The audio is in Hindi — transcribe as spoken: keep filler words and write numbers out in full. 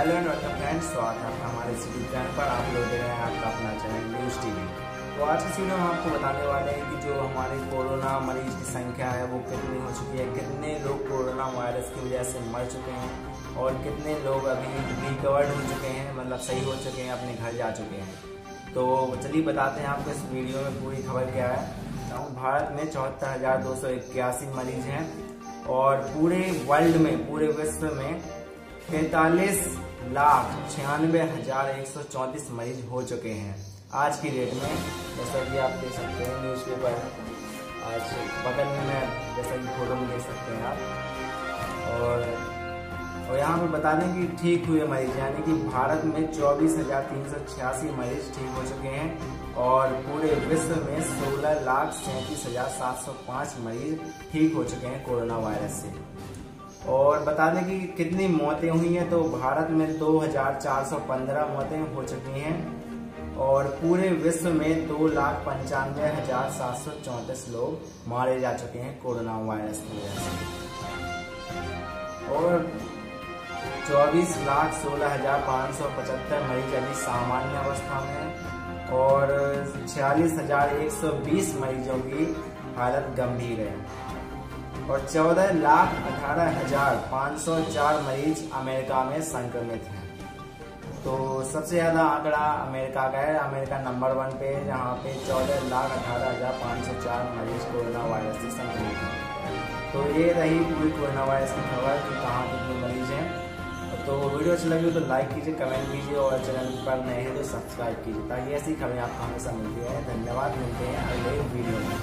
हेलो एंड वेलकम फ्रेंड्स, स्वागत है हमारे यूट्यूब चैनल पर। आप लोग देख रहे हैं आपका अपना चैनल न्यूज़ टीवी। तो आज इसी में हम आपको बताने वाले हैं कि जो हमारे कोरोना मरीज की संख्या है वो कितनी हो चुकी है, कितने लोग कोरोना वायरस की वजह से मर चुके हैं और कितने लोग अभी रिकवर्ड हो चुके हैं, मतलब सही हो चुके हैं, अपने घर जा चुके हैं। तो चलिए बताते हैं आपको इस वीडियो में पूरी खबर क्या है। भारत में चौहत्तर हजार दो सौ इक्यासी मरीज हैं और पूरे वर्ल्ड में, पूरे विश्व में तैतालीस लाख छियानवे हजार एक सौ चौंतीस मरीज हो चुके हैं आज की डेट में। जैसा कि आप देख सकते हैं न्यूज पेपर आज बगल में, मैं जैसा कि फोटो में देख सकते हैं आप। और और यहाँ पर बता दें कि ठीक हुए मरीज, यानी कि भारत में चौबीस हजार तीन सौ छियासी मरीज ठीक हो चुके हैं और पूरे विश्व में सोलह लाख सैंतीस हजार सात सौ पाँच मरीज ठीक हो चुके हैं कोरोना वायरस से। और बता दें कि कितनी मौतें हुई हैं, तो भारत में दो हजार चार सौ पंद्रह मौतें हो चुकी हैं और पूरे विश्व में दो लाख पंचानवे हजार सात सौ चौंतीस लोग मारे जा चुके हैं कोरोना वायरस की वजह से। और चौबीस लाख सोलह हजार पाँच सौ पचहत्तर मरीज अभी सामान्य अवस्था में हैं और छियालीस हजार एक सौ बीस मरीजों की हालत गंभीर है और चौदह लाख अठारह हजार पाँच सौ चार मरीज अमेरिका में संक्रमित हैं। तो सबसे ज़्यादा आंकड़ा अमेरिका का है, अमेरिका नंबर वन पे, जहाँ पे चौदह लाख अठारह हजार पाँच सौ चार मरीज कोरोना वायरस से संक्रमित हैं। तो ये रही पूरी कोरोना वायरस की खबर कि कहाँ कितने मरीज हैं। तो वीडियो अच्छी लगी तो लाइक कीजिए, कमेंट कीजिए और चैनल पर नए हैं तो सब्सक्राइब कीजिए ताकि ऐसी खबरें आपको हमेशा मिलती है। धन्यवाद, मिलते हैं अगले वीडियो में।